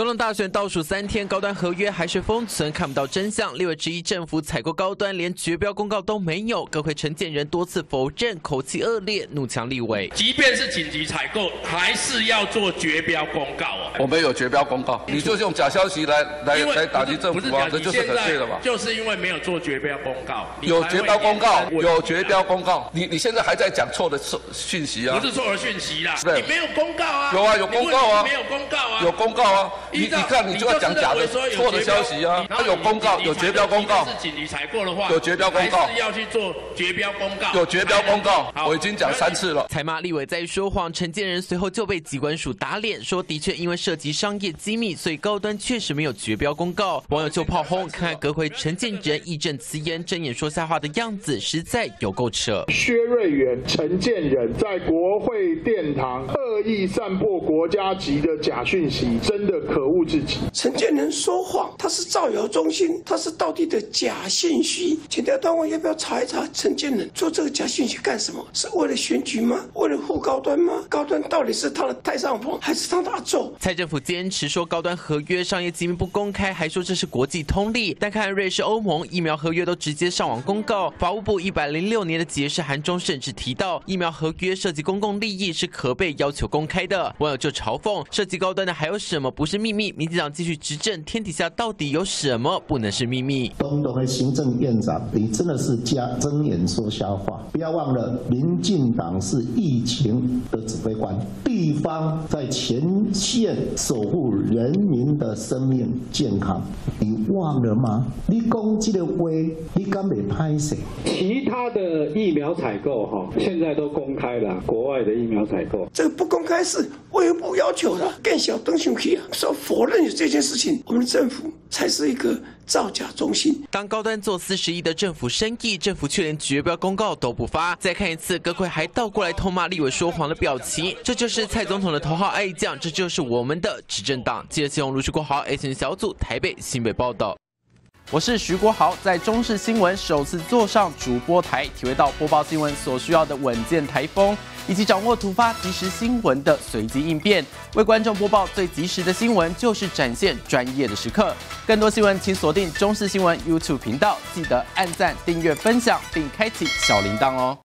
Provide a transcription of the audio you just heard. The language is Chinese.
总统大选倒数3天，高端合约还是封存，看不到真相。6月11，政府采购高端，连决标公告都没有。各会陈建仁多次否认，口气恶劣，怒呛立委。即便是紧急采购，还是要做决标公告啊！我们有决标公告，你就用假消息来打击政府啊，这就是很对的嘛。就是因为没有做决标公告，有决标公告，有决标公告，你现在还在讲错的讯息啊！不是错的讯息啦，你没有公告啊！有啊，有公告啊！没有公告啊！有公告啊！ 你看，你就要讲假的、错的消息啊！他有公告，有决标公告。有决标公告，还是要去做决标公告。有决标公告，我已经讲3次了。才骂立委在说谎，陈建仁随后就被疾管署打脸，说的确因为涉及商业机密，所以高端确实没有决标公告。网友就炮轰，看阁揆陈建仁义正辞严、睁眼说瞎话的样子，实在有够扯。薛瑞元、陈建仁在国会殿堂恶意散播国家级的假讯息，真的。 可恶至极！陈建仁说谎，他是造谣中心，他是道地的假信息。检调单位要不要查一查陈建仁做这个假信息干什么？是为了选举吗？为了护高端吗？高端到底是他的太上皇，还是他的阿宙？蔡政府坚持说高端合约商业机密不公开，还说这是国际通例。但看瑞士、欧盟疫苗合约都直接上网公告。法务部106年的解释函中甚至提到，疫苗合约涉及公共利益是可被要求公开的。网友就嘲讽，涉及高端的还有什么不是？ 秘密，民进党继续执政，天底下到底有什么不能是秘密？东德的行政院长，你真的是睁眼说瞎话！不要忘了，民进党是疫情的指挥官，地方在前线守护人民的生命健康，你忘了吗？你攻击的威，你敢没拍谁？其他的疫苗采购哈，现在都公开了，国外的疫苗采购，这个不公开是卫生部要求的，更小灯熊去啊！ 说否认有这件事情，我们的政府才是一个造假中心。当高端做40亿的政府生意，政府却连决标公告都不发。再看一次，阁揆还倒过来痛骂立委说谎的表情，这就是蔡总统的头号爱将，这就是我们的执政党。记者谢宏儒、徐国豪 ，ACN 小组台北新北报道。我是徐国豪，在中视新闻首次坐上主播台，体会到播报新闻所需要的稳健台风。 以及掌握突发即时新闻的随机应变，为观众播报最及时的新闻，就是展现专业的时刻。更多新闻，请锁定中视新闻 YouTube 频道，记得按赞、订阅、分享，并开启小铃铛哦。